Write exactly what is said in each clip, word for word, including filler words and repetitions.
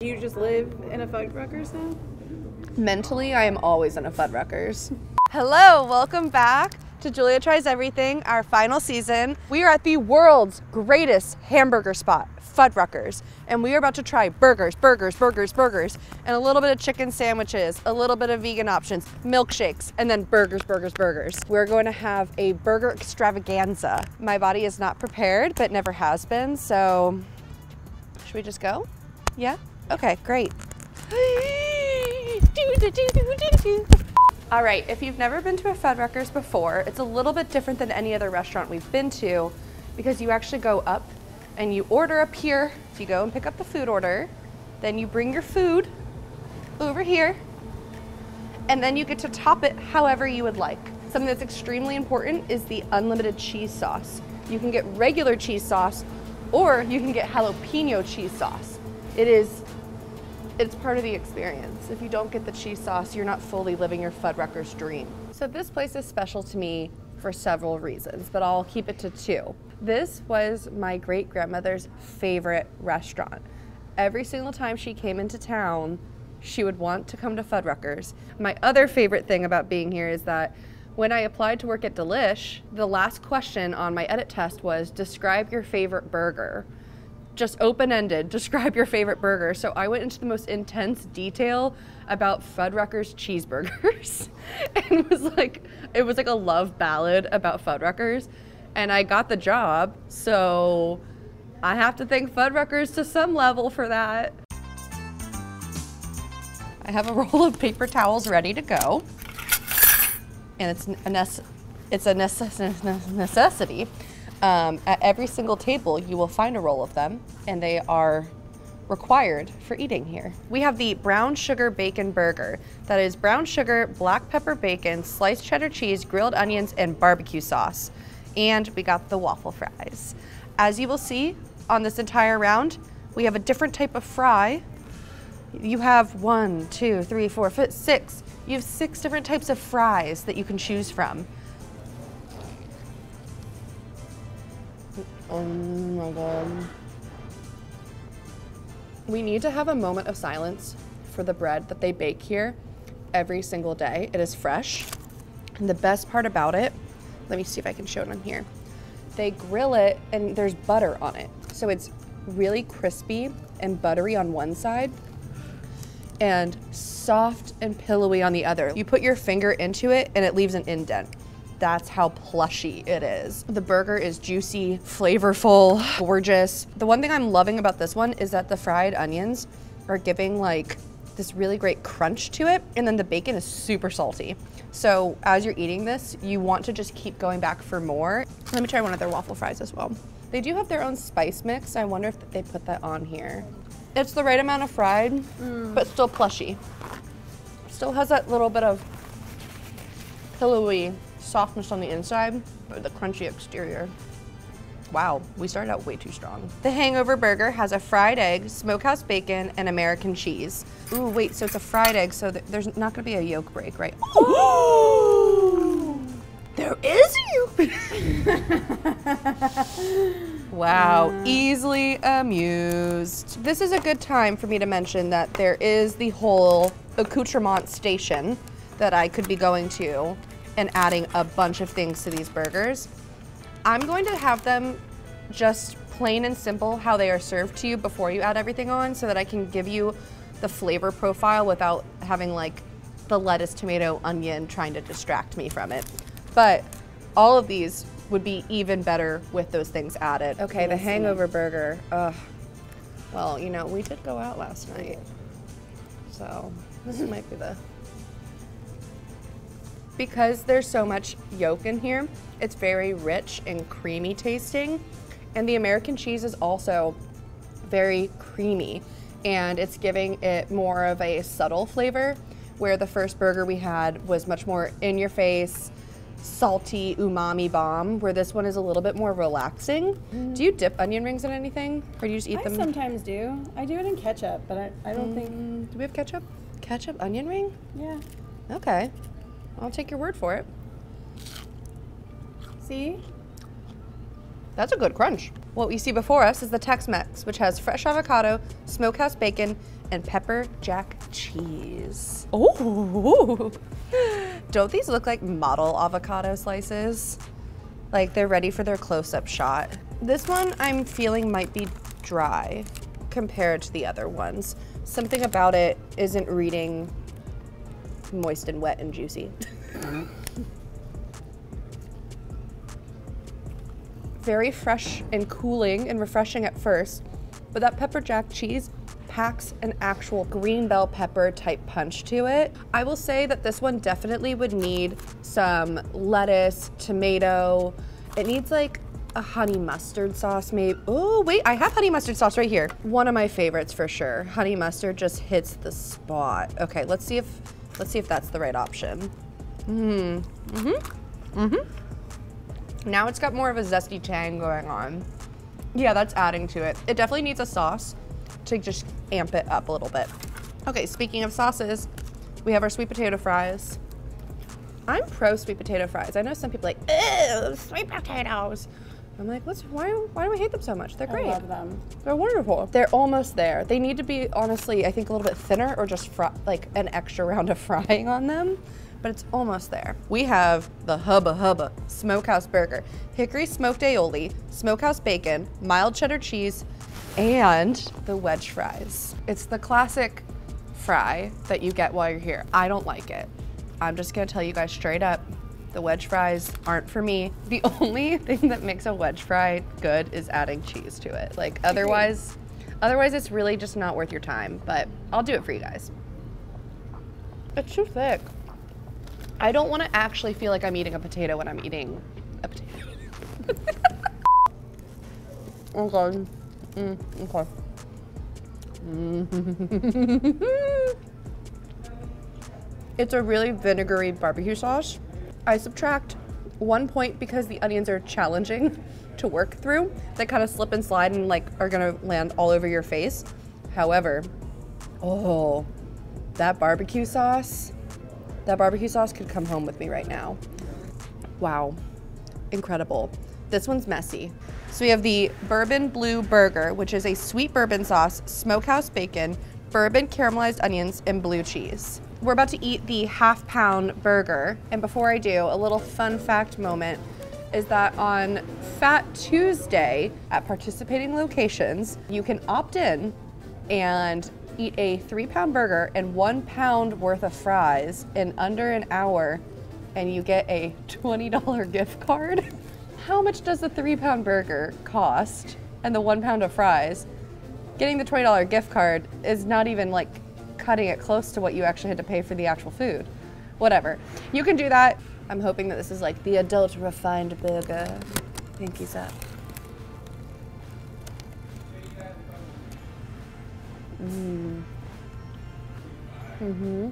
Do you just live in a Fuddruckers now? Mentally, I am always in a Fuddruckers. Hello, welcome back to Julia Tries Everything, our final season. We are at the world's greatest hamburger spot, Fuddruckers, and we are about to try burgers, burgers, burgers, burgers, and a little bit of chicken sandwiches, a little bit of vegan options, milkshakes, and then burgers, burgers, burgers. We're going to have a burger extravaganza. My body is not prepared, but never has been, so should we just go? Yeah? Okay, great. All right, if you've never been to a Fuddruckers before, it's a little bit different than any other restaurant we've been to because you actually go up and you order up here. So you go and pick up the food order, then you bring your food over here, and then you get to top it however you would like. Something that's extremely important is the unlimited cheese sauce. You can get regular cheese sauce or you can get jalapeno cheese sauce. It is It's part of the experience. If you don't get the cheese sauce, you're not fully living your Fuddruckers dream. So this place is special to me for several reasons, but I'll keep it to two. This was my great-grandmother's favorite restaurant. Every single time she came into town, she would want to come to Fuddruckers. My other favorite thing about being here is that when I applied to work at Delish, the last question on my edit test was, describe your favorite burger. Just open-ended, describe your favorite burger. So I went into the most intense detail about Fuddruckers cheeseburgers and was like, it was like a love ballad about Fuddruckers, and I got the job. So I have to thank Fuddruckers to some level for that. I have a roll of paper towels ready to go, and it's a, nece it's a necess necessity. Um, at every single table, you will find a roll of them, and they are required for eating here. We have the brown sugar bacon burger. That is brown sugar, black pepper bacon, sliced cheddar cheese, grilled onions, and barbecue sauce. And we got the waffle fries. As you will see on this entire round, we have a different type of fry. You have one, two, three, four, five, six. You have six different types of fries that you can choose from. Oh my God. We need to have a moment of silence for the bread that they bake here every single day. It is fresh. And the best part about it, let me see if I can show it on here. They grill it and there's butter on it. So it's really crispy and buttery on one side and soft and pillowy on the other. You put your finger into it and it leaves an indent. That's how plushy it is. The burger is juicy, flavorful, gorgeous. The one thing I'm loving about this one is that the fried onions are giving like this really great crunch to it. And then the bacon is super salty. So as you're eating this, you want to just keep going back for more. Let me try one of their waffle fries as well. They do have their own spice mix. I wonder if they put that on here. It's the right amount of fried, mm. but still plushy. Still has that little bit of pillowy softness on the inside, but the crunchy exterior. Wow, we started out way too strong. The hangover burger has a fried egg, smokehouse bacon, and American cheese. Ooh, wait, so it's a fried egg, so th there's not gonna be a yolk break, right? Ooh! There is a yolk break! Wow, mm. easily amused. This is a good time for me to mention that there is the whole accoutrement station that I could be going to and adding a bunch of things to these burgers. I'm going to have them just plain and simple how they are served to you before you add everything on so that I can give you the flavor profile without having like the lettuce, tomato, onion trying to distract me from it. But all of these would be even better with those things added. Okay, the hangover burger, ugh. Well, you know, we did go out last night, so this might be the... Because there's so much yolk in here, it's very rich and creamy tasting. And the American cheese is also very creamy, and it's giving it more of a subtle flavor, where the first burger we had was much more in your face, salty umami bomb, where this one is a little bit more relaxing. Mm. Do you dip onion rings in anything? Or do you just eat I them? I sometimes do. I do it in ketchup, but I, I don't mm. think... Do we have ketchup? Ketchup onion ring? Yeah. Okay. I'll take your word for it. See? That's a good crunch. What we see before us is the Tex-Mex, which has fresh avocado, smokehouse bacon, and pepper jack cheese. Oh, don't these look like model avocado slices? Like they're ready for their close-up shot. This one I'm feeling might be dry compared to the other ones. Something about it isn't reading moist and wet and juicy. Very fresh and cooling and refreshing at first, but that pepper jack cheese packs an actual green bell pepper type punch to it. I will say that this one definitely would need some lettuce, tomato. It needs like a honey mustard sauce maybe. Oh wait, I have honey mustard sauce right here. One of my favorites for sure. Honey mustard just hits the spot. Okay, let's see if let's see if that's the right option. Mm. Mm-hmm. Mm-hmm. Now it's got more of a zesty tang going on. Yeah, that's adding to it. It definitely needs a sauce to just amp it up a little bit. Okay, speaking of sauces, we have our sweet potato fries. I'm pro sweet potato fries. I know some people are like, ew, sweet potatoes. I'm like, what's, why, why do I hate them so much? They're great. I love them. They're wonderful. They're almost there. They need to be, honestly, I think a little bit thinner or just fry, like an extra round of frying on them, but it's almost there. We have the Hubba Hubba Smokehouse Burger. Hickory smoked aioli, smokehouse bacon, mild cheddar cheese, and the wedge fries. It's the classic fry that you get while you're here. I don't like it. I'm just gonna tell you guys straight up, the wedge fries aren't for me. The only thing that makes a wedge fry good is adding cheese to it. Like otherwise, otherwise it's really just not worth your time, but I'll do it for you guys. It's too thick. I don't wanna actually feel like I'm eating a potato when I'm eating a potato. Oh God. Mm, okay. Mm. It's a really vinegary barbecue sauce. I subtract one point because the onions are challenging to work through. They kind of slip and slide and like are gonna land all over your face. However, oh, that barbecue sauce, that barbecue sauce could come home with me right now. Wow, incredible. This one's messy. So we have the Bourbon Blue Burger, which is a sweet bourbon sauce, smokehouse bacon, bourbon caramelized onions, and blue cheese. We're about to eat the half pound burger. And before I do, a little fun fact moment is that on Fat Tuesday at participating locations, you can opt in and eat a three pound burger and one pound worth of fries in under an hour, and you get a twenty dollar gift card. How much does the three pound burger cost and the one pound of fries? Getting the twenty dollar gift card is not even like cutting it close to what you actually had to pay for the actual food. Whatever, you can do that. I'm hoping that this is like the adult refined burger. Pinkies up. Mm. Mm-hmm.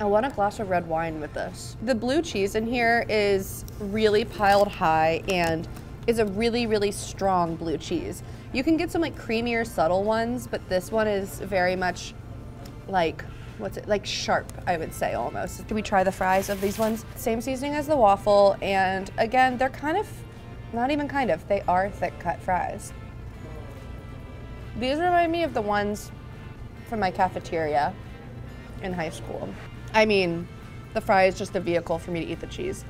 I want a glass of red wine with this. The blue cheese in here is really piled high and is a really, really strong blue cheese. You can get some like creamier, subtle ones, but this one is very much like, what's it, like sharp, I would say almost. Do we try the fries of these ones? Same seasoning as the waffle, and again, they're kind of, not even kind of, they are thick cut fries. These remind me of the ones from my cafeteria in high school. I mean, the fry is just a vehicle for me to eat the cheese.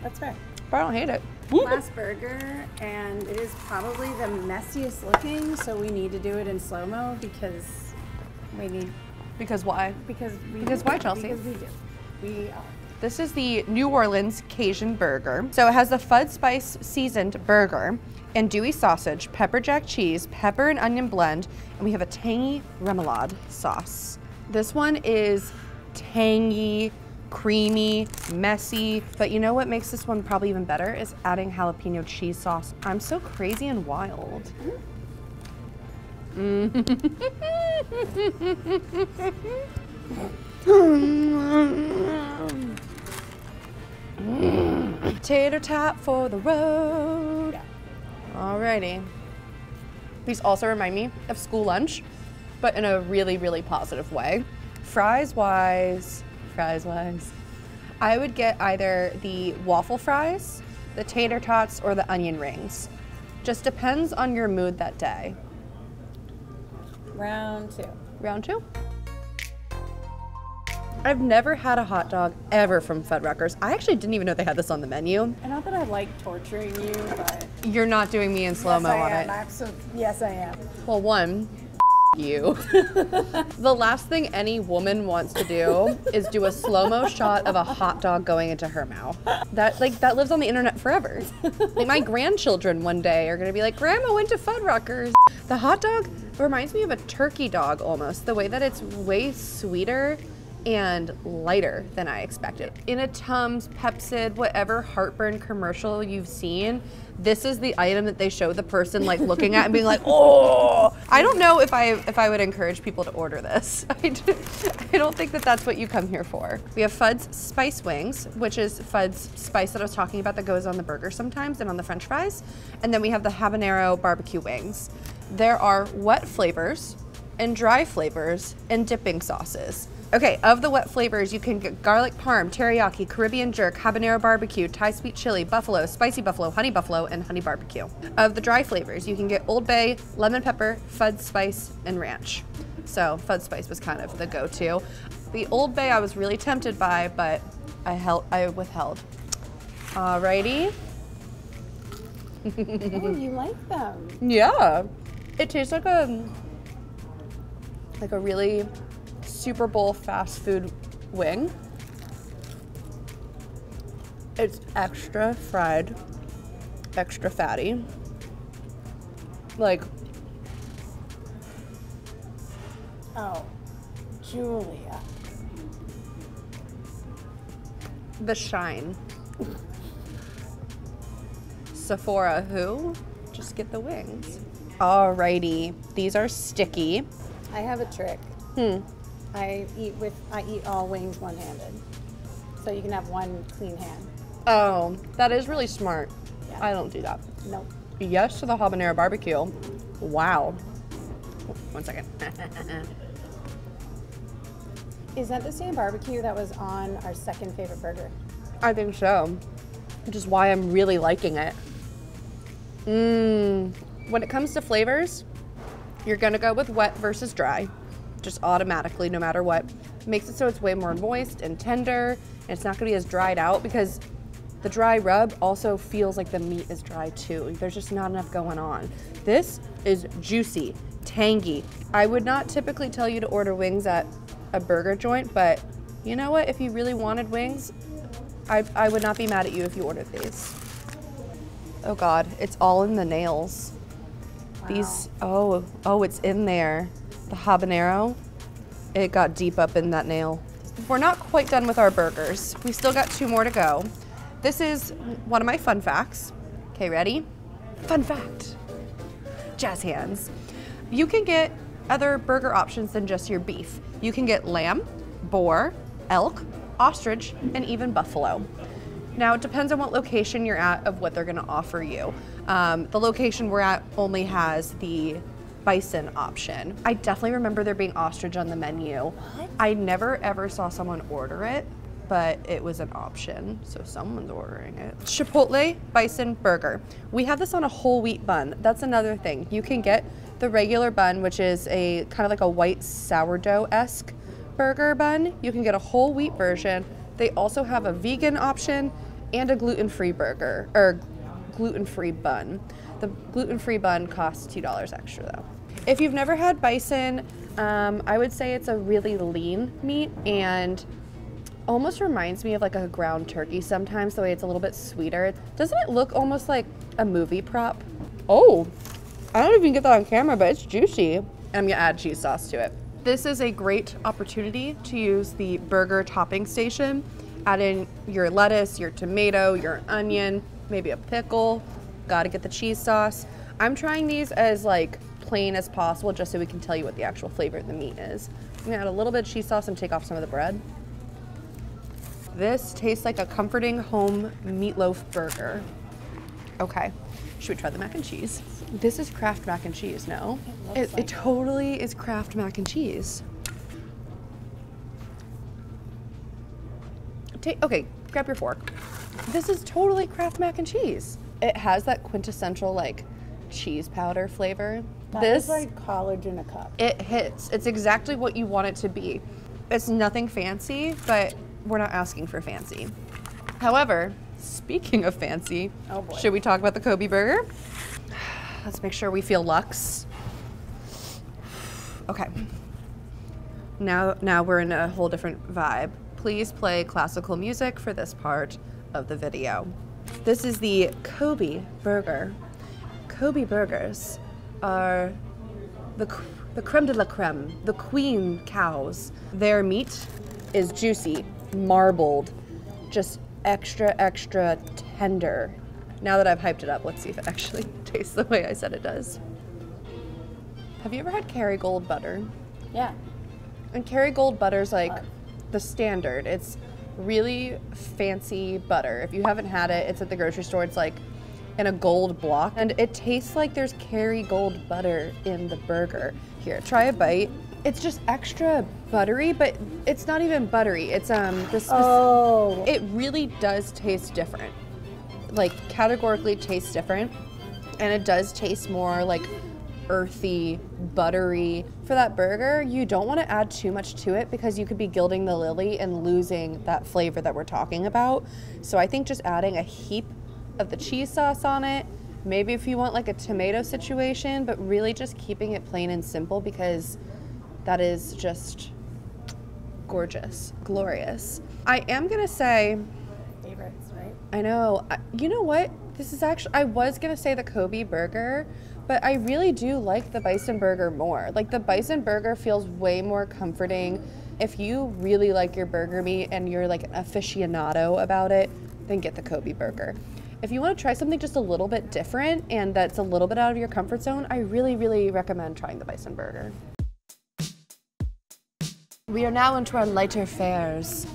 That's fair. But I don't hate it. Last burger, and it is probably the messiest looking, so we need to do it in slow-mo because we need... Because why? Because we Because do. why, Chelsea? Because we do. We are. This is the New Orleans Cajun Burger. So it has the Fud Spice Seasoned Burger and Dewy Sausage, Pepper Jack Cheese, Pepper and Onion Blend, and we have a tangy remoulade sauce. This one is tangy, creamy, messy, but you know what makes this one probably even better is adding jalapeno cheese sauce. I'm so crazy and wild. Mm. Tater tot for the road. Yeah. Alrighty. These also remind me of school lunch, but in a really, really positive way. Fries-wise, fries-wise, I would get either the waffle fries, the tater tots, or the onion rings. Just depends on your mood that day. Round two. Round two. I've never had a hot dog ever from Fuddruckers. I actually didn't even know they had this on the menu. And not that I like torturing you, but... You're not doing me in slow-mo yes, on am. It. Absolutely. Yes, I am. Well, one, you. The last thing any woman wants to do is do a slow-mo shot of a hot dog going into her mouth. That like that lives on the internet forever. Like my grandchildren one day are gonna be like, Grandma went to Fuddruckers. The hot dog reminds me of a turkey dog almost, the way that it's way sweeter and lighter than I expected. In a Tums, Pepsid, whatever heartburn commercial you've seen, this is the item that they show the person like looking at and being like, oh! I don't know if I if I would encourage people to order this. I, do, I don't think that that's what you come here for. We have Fudd's Spice Wings, which is Fudd's spice that I was talking about that goes on the burger sometimes and on the french fries. And then we have the habanero barbecue wings. There are wet flavors and dry flavors and dipping sauces. Okay, of the wet flavors, you can get garlic parm, teriyaki, Caribbean jerk, habanero barbecue, Thai sweet chili, buffalo, spicy buffalo, honey buffalo, and honey barbecue. Of the dry flavors, you can get Old Bay, lemon pepper, Fudd's spice, and ranch. So Fudd's spice was kind of the go-to. The Old Bay I was really tempted by, but I, held, I withheld. Alrighty. Oh, you like them. Yeah. It tastes like a, like a really, Super Bowl fast food wing. It's extra fried, extra fatty. Like. Oh, Julia. The shine. Sephora who? Just get the wings. Alrighty, these are sticky. I have a trick. Hmm. I eat with, I eat all wings one-handed. So you can have one clean hand. Oh, that is really smart. Yeah. I don't do that. Nope. Yes to the habanero barbecue. Wow. One second. Is that the same barbecue that was on our second favorite burger? I think so, which is why I'm really liking it. Mmm. When it comes to flavors, you're gonna go with wet versus dry. Just automatically, no matter what. Makes it so it's way more moist and tender, and it's not gonna be as dried out because the dry rub also feels like the meat is dry too. There's just not enough going on. This is juicy, tangy. I would not typically tell you to order wings at a burger joint, but you know what? If you really wanted wings, I, I would not be mad at you if you ordered these. Oh God, it's all in the nails. Wow. These, oh, oh, it's in there. The habanero, it got deep up in that nail. We're not quite done with our burgers. We still got two more to go. This is one of my fun facts. Okay, ready? Fun fact, jazz hands. You can get other burger options than just your beef. You can get lamb, boar, elk, ostrich, and even buffalo. Now, it depends on what location you're at of what they're gonna offer you. Um, the location we're at only has the bison option. I definitely remember there being ostrich on the menu. What? I never ever saw someone order it, but it was an option, so someone's ordering it. Chipotle bison burger. We have this on a whole wheat bun. That's another thing. You can get the regular bun, which is a kind of like a white sourdough-esque burger bun. You can get a whole wheat version. They also have a vegan option and a gluten-free burger, or gluten-free bun. The gluten-free bun costs two dollars extra though. If you've never had bison, um, I would say it's a really lean meat and almost reminds me of like a ground turkey sometimes, the way it's a little bit sweeter. Doesn't it look almost like a movie prop? Oh, I don't even get that on camera, but it's juicy. And I'm gonna add cheese sauce to it. This is a great opportunity to use the burger topping station. Add in your lettuce, your tomato, your onion, maybe a pickle. Gotta get the cheese sauce. I'm trying these as like plain as possible just so we can tell you what the actual flavor of the meat is. I'm gonna add a little bit of cheese sauce and take off some of the bread. This tastes like a comforting home meatloaf burger. Okay, should we try the mac and cheese? This is Kraft mac and cheese, no? It, it, like it totally is Kraft mac and cheese. Take, okay, grab your fork. This is totally Kraft mac and cheese. It has that quintessential like cheese powder flavor. That this is like college in a cup. It hits. It's exactly what you want it to be. It's nothing fancy, but we're not asking for fancy. However, speaking of fancy, oh boy. Should we talk about the Kobe burger? Let's make sure we feel luxe. Okay. Now, now we're in a whole different vibe. Please play classical music for this part of the video. This is the Kobe burger. Kobe burgers are the, the creme de la creme, the queen cows. Their meat is juicy, marbled, just extra, extra tender. Now that I've hyped it up, let's see if it actually tastes the way I said it does. Have you ever had Kerrygold butter? Yeah. And Kerrygold butter's like uh. the standard. It's really fancy butter. If you haven't had it, it's at the grocery store. It's like in a gold block. And it tastes like there's Kerrygold butter in the burger. Here, try a bite. It's just extra buttery, but it's not even buttery. It's um this Oh. It really does taste different. Like categorically tastes different. And it does taste more like earthy, buttery. For that burger, you don't want to add too much to it because you could be gilding the lily and losing that flavor that we're talking about. So I think just adding a heap of the cheese sauce on it, maybe if you want like a tomato situation, but really just keeping it plain and simple because that is just gorgeous, glorious. I am gonna say, favorites, right? I know, I, you know what? This is actually, I was gonna say the Kobe burger, but I really do like the bison burger more. Like the bison burger feels way more comforting. If you really like your burger meat and you're like an aficionado about it, then get the Kobe burger. If you want to try something just a little bit different and that's a little bit out of your comfort zone, I really, really recommend trying the bison burger. We are now into our lighter fares.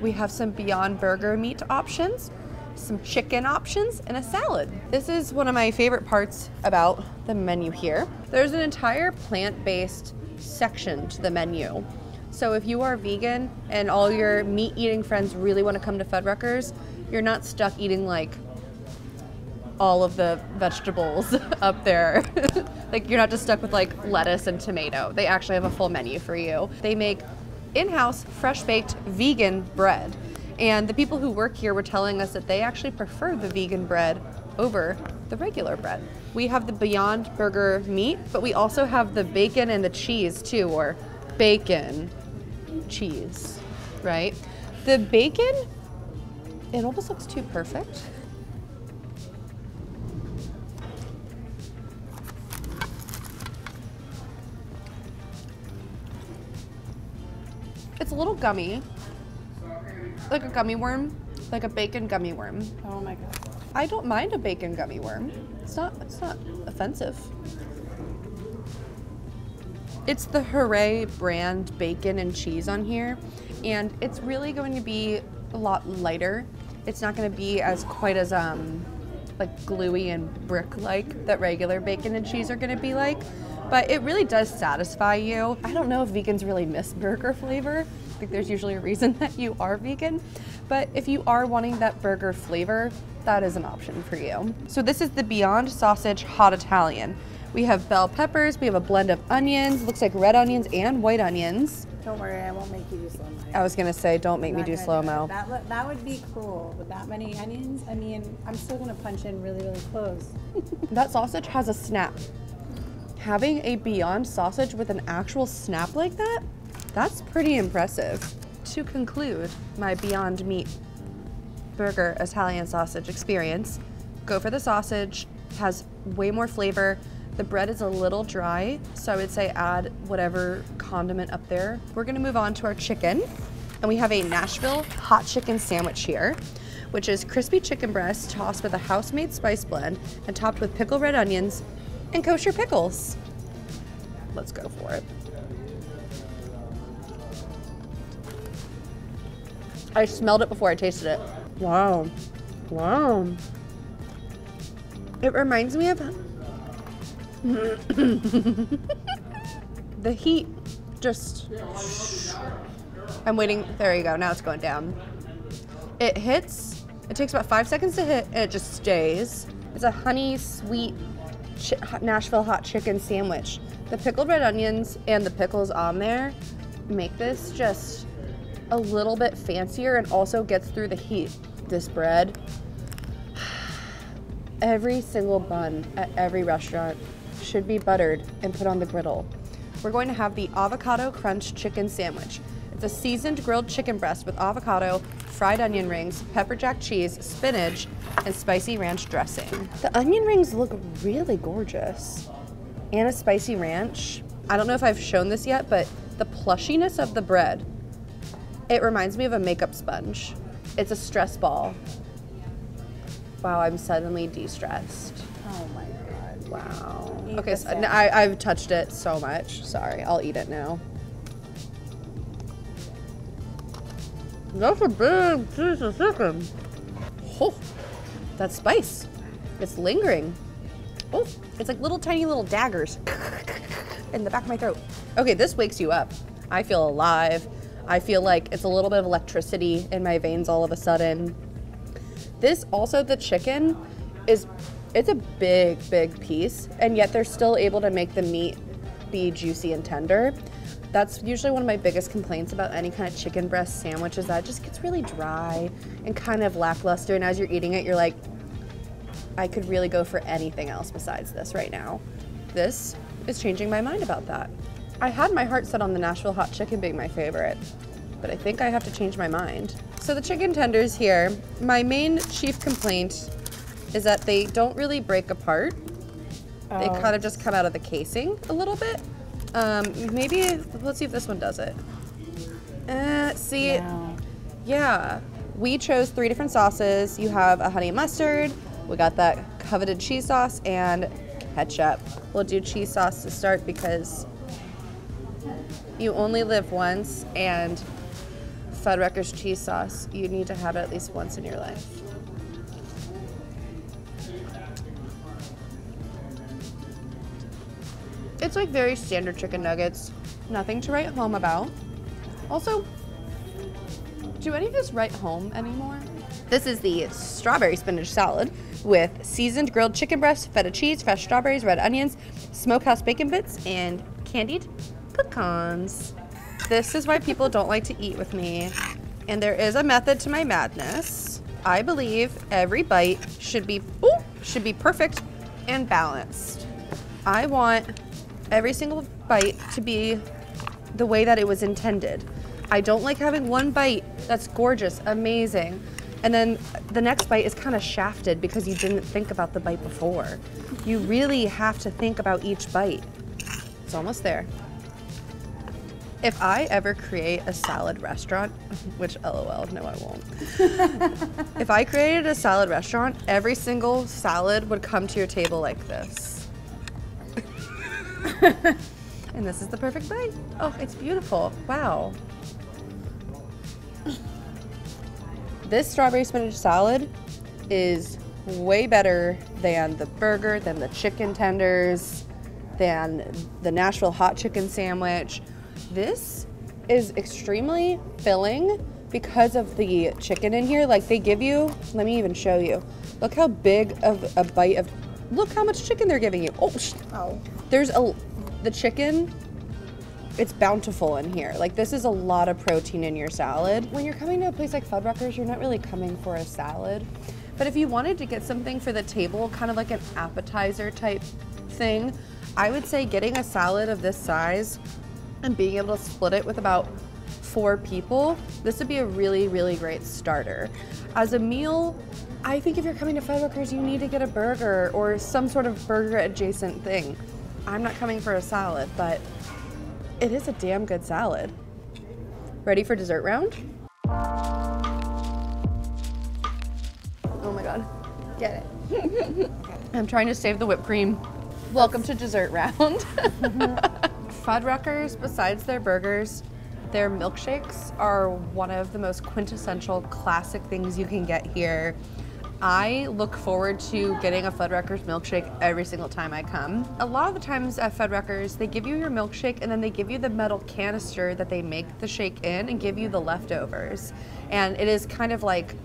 We have some Beyond Burger meat options, some chicken options, and a salad. This is one of my favorite parts about the menu here. There's an entire plant-based section to the menu. So if you are vegan and all your meat-eating friends really want to come to Fuddruckers, you're not stuck eating like all of the vegetables up there. Like you're not just stuck with like lettuce and tomato. They actually have a full menu for you. They make in-house fresh-baked vegan bread. And the people who work here were telling us that they actually prefer the vegan bread over the regular bread. We have the Beyond Burger meat, but we also have the bacon and the cheese too, or bacon, cheese, right? The bacon, it almost looks too perfect. It's a little gummy. Like a gummy worm, like a bacon gummy worm. Oh my God. I don't mind a bacon gummy worm. It's not, it's not offensive. It's the Hooray brand bacon and cheese on here. And it's really going to be a lot lighter. It's not gonna be as quite as um, like gluey and brick-like that regular bacon and cheese are gonna be like. But it really does satisfy you. I don't know if vegans really miss burger flavor. I think there's usually a reason that you are vegan, but if you are wanting that burger flavor, that is an option for you. So this is the Beyond Sausage Hot Italian. We have bell peppers, we have a blend of onions, looks like red onions and white onions. Don't worry, I won't make you do slow-mo. I was gonna say, don't make me do slow-mo. That, that would be cruel with that many onions. I mean, I'm still gonna punch in really, really close. That sausage has a snap. Having a Beyond Sausage with an actual snap like that, that's pretty impressive. To conclude my Beyond Meat burger Italian sausage experience, go for the sausage, it has way more flavor. The bread is a little dry, so I would say add whatever condiment up there. We're gonna move on to our chicken, and we have a Nashville hot chicken sandwich here, which is crispy chicken breast tossed with a house-made spice blend and topped with pickled red onions and kosher pickles. Let's go for it. I smelled it before I tasted it. Wow, wow. It reminds me of, the heat just, I'm waiting, there you go, now it's going down. It hits, it takes about five seconds to hit and it just stays. It's a honey sweet ch Nashville hot chicken sandwich. The pickled red onions and the pickles on there make this just a little bit fancier and also gets through the heat. This bread, every single bun at every restaurant should be buttered and put on the griddle. We're going to have the avocado crunch chicken sandwich. It's a seasoned grilled chicken breast with avocado, fried onion rings, pepper jack cheese, spinach, and spicy ranch dressing. The onion rings look really gorgeous. And a spicy ranch. I don't know if I've shown this yet, but the plushiness of the bread, it reminds me of a makeup sponge. It's a stress ball. Wow, I'm suddenly de-stressed. Oh my God. Wow. Eat okay, so I, I've touched it so much. Sorry, I'll eat it now. That's a big piece of chicken. Oh, that spice, it's lingering. Oh, it's like little tiny little daggers in the back of my throat. Okay, this wakes you up. I feel alive. I feel like it's a little bit of electricity in my veins all of a sudden. This also, the chicken, is it's a big, big piece, and yet they're still able to make the meat be juicy and tender. That's usually one of my biggest complaints about any kind of chicken breast sandwich is that it just gets really dry and kind of lackluster, and as you're eating it, you're like, I could really go for anything else besides this right now. This is changing my mind about that. I had my heart set on the Nashville hot chicken being my favorite, but I think I have to change my mind. So the chicken tenders here, my main chief complaint is that they don't really break apart. Oh. They kind of just come out of the casing a little bit. Um, maybe, let's see if this one does it. Uh, see, yeah. yeah. We chose three different sauces. You have a honey mustard, we got that coveted cheese sauce, and ketchup. We'll do cheese sauce to start because you only live once, and Fuddruckers cheese sauce, you need to have it at least once in your life. It's like very standard chicken nuggets. Nothing to write home about. Also, do any of this write home anymore? This is the strawberry spinach salad with seasoned grilled chicken breast, feta cheese, fresh strawberries, red onions, smokehouse bacon bits, and candied pecans. This is why people don't like to eat with me. And there is a method to my madness. I believe every bite should be, ooh, should be perfect and balanced. I want every single bite to be the way that it was intended. I don't like having one bite that's gorgeous, amazing, and then the next bite is kind of shafted because you didn't think about the bite before. You really have to think about each bite. It's almost there. If I ever create a salad restaurant, which LOL, no I won't. If I created a salad restaurant, every single salad would come to your table like this. And this is the perfect bite. Oh, it's beautiful. Wow. This strawberry spinach salad is way better than the burger, than the chicken tenders, than the Nashville hot chicken sandwich. This is extremely filling because of the chicken in here. Like they give you, let me even show you. Look how big of a bite of Look how much chicken they're giving you. Oh, oh. There's a, the chicken, it's bountiful in here. Like this is a lot of protein in your salad. When you're coming to a place like Fuddruckers, you're not really coming for a salad. But if you wanted to get something for the table, kind of like an appetizer type thing, I would say getting a salad of this size and being able to split it with about four people, this would be a really, really great starter. As a meal, I think if you're coming to Fuddruckers, you need to get a burger or some sort of burger adjacent thing. I'm not coming for a salad, but it is a damn good salad. Ready for dessert round? Oh my God, get it. I'm trying to save the whipped cream. Welcome to dessert round. Fuddruckers, besides their burgers, their milkshakes are one of the most quintessential classic things you can get here. I look forward to getting a Fuddruckers milkshake every single time I come. A lot of the times at Fuddruckers, they give you your milkshake and then they give you the metal canister that they make the shake in and give you the leftovers. And it is kind of like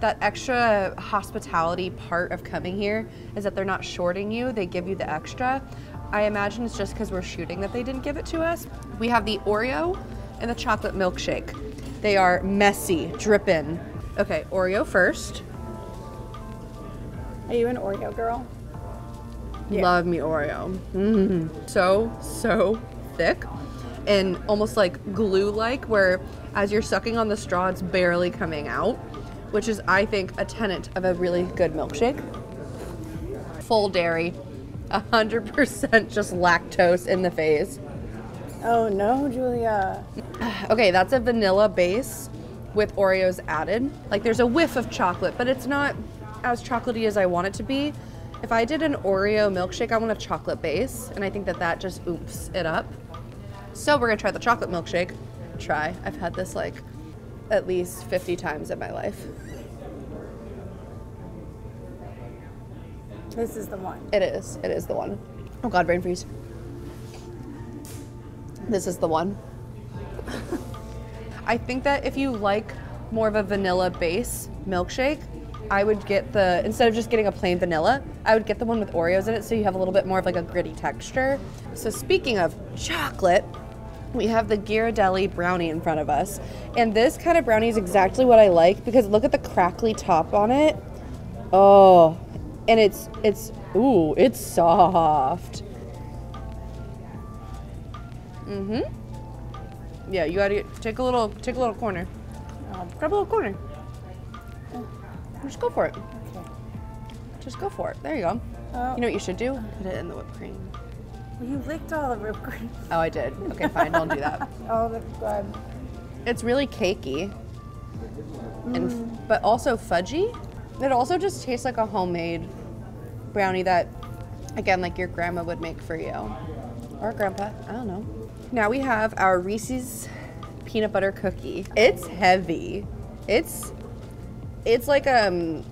that extra hospitality part of coming here is that they're not shorting you, they give you the extra. I imagine it's just because we're shooting that they didn't give it to us. We have the Oreo and the chocolate milkshake. They are messy, dripping. Okay, Oreo first. Are you an Oreo girl? Yeah. Love me Oreo. Mm-hmm. So, so thick and almost like glue-like, where as you're sucking on the straw, it's barely coming out, which is, I think, a tenet of a really good milkshake. Full dairy, one hundred percent just lactose in the face. Oh no, Julia. Okay, that's a vanilla base with Oreos added. Like there's a whiff of chocolate, but it's not as chocolatey as I want it to be. If I did an Oreo milkshake, I want a chocolate base, and I think that that just oofs it up. So we're gonna try the chocolate milkshake. Try, I've had this like at least fifty times in my life. This is the one. It is, it is the one. Oh God, brain freeze. This is the one. I think that if you like more of a vanilla base milkshake, I would get the, instead of just getting a plain vanilla, I would get the one with Oreos in it, so you have a little bit more of like a gritty texture. So speaking of chocolate, we have the Ghirardelli brownie in front of us. And this kind of brownie is exactly what I like, because look at the crackly top on it. Oh, and it's, it's, ooh, it's soft. Mm-hmm. Yeah, you gotta get, take a little, take a little corner. Um, grab a little corner. Just go for it. Okay. Just go for it. There you go. Oh. You know what you should do? Put it in the whipped cream. Well, you licked all the whipped cream. Oh, I did. Okay, fine. Don't do that. Oh, that's good. It's really cakey, mm. and but also fudgy. It also just tastes like a homemade brownie that, again, like your grandma would make for you, or grandpa. I don't know. Now we have our Reese's peanut butter cookie. It's heavy. It's It's like um,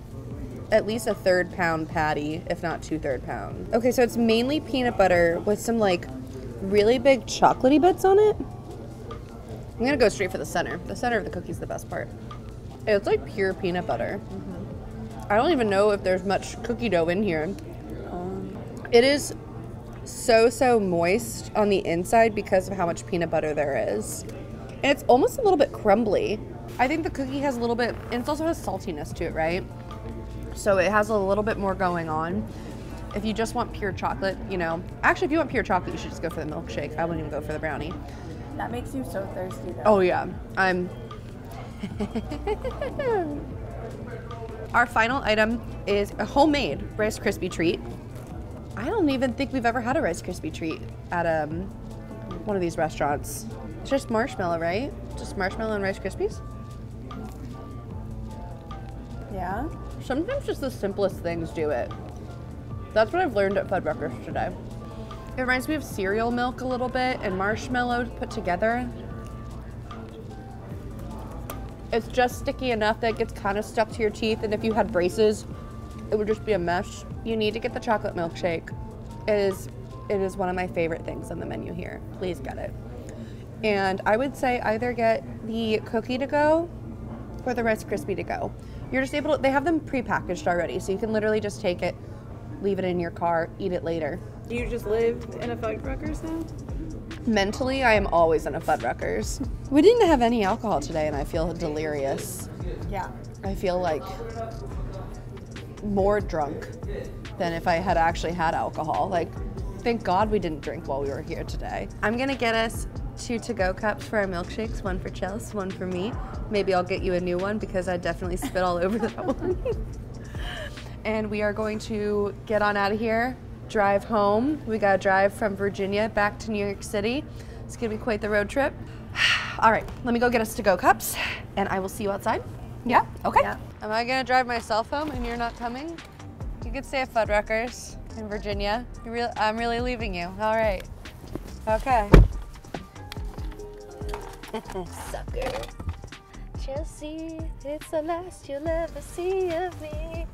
at least a third pound patty, if not two third pound. Okay, so it's mainly peanut butter with some like really big chocolatey bits on it. I'm gonna go straight for the center. The center of the cookie's the best part. It's like pure peanut butter. Mm-hmm. I don't even know if there's much cookie dough in here. Um, it is so, so moist on the inside because of how much peanut butter there is. And it's almost a little bit crumbly. I think the cookie has a little bit, and it also has saltiness to it, right? So it has a little bit more going on. If you just want pure chocolate, you know, actually if you want pure chocolate, you should just go for the milkshake. I wouldn't even go for the brownie. That makes you so thirsty though. Oh yeah, I'm. Our final item is a homemade Rice Krispie treat. I don't even think we've ever had a Rice Krispie treat at um, one of these restaurants. It's just marshmallow, right? Just marshmallow and Rice Krispies? Yeah. Sometimes just the simplest things do it. That's what I've learned at Fuddruckers today. It reminds me of cereal milk a little bit and marshmallow put together. It's just sticky enough that it gets kind of stuck to your teeth, and if you had braces, it would just be a mess. You need to get the chocolate milkshake. It is, it is one of my favorite things on the menu here. Please get it. And I would say either get the cookie to go or the Rice Krispie to go. You're just able to, they have them prepackaged already, so you can literally just take it, leave it in your car, eat it later. You just lived in a Fuddruckers now? Mentally, I am always in a Fuddruckers. We didn't have any alcohol today and I feel delirious. Yeah. I feel like more drunk than if I had actually had alcohol. Like, thank God we didn't drink while we were here today. I'm gonna get us two to-go cups for our milkshakes, one for Chelsea, one for me. Maybe I'll get you a new one because I definitely spit all over that one. And we are going to get on out of here, drive home. We got to drive from Virginia back to New York City. It's going to be quite the road trip. All right, let me go get us to-go cups and I will see you outside. Yeah? Okay. Yeah. Am I going to drive myself home and you're not coming? You could stay at Fuddruckers in Virginia. You're re- I'm really leaving you. All right. Okay. Sucker. Chelsea, it's the last you'll ever see of me.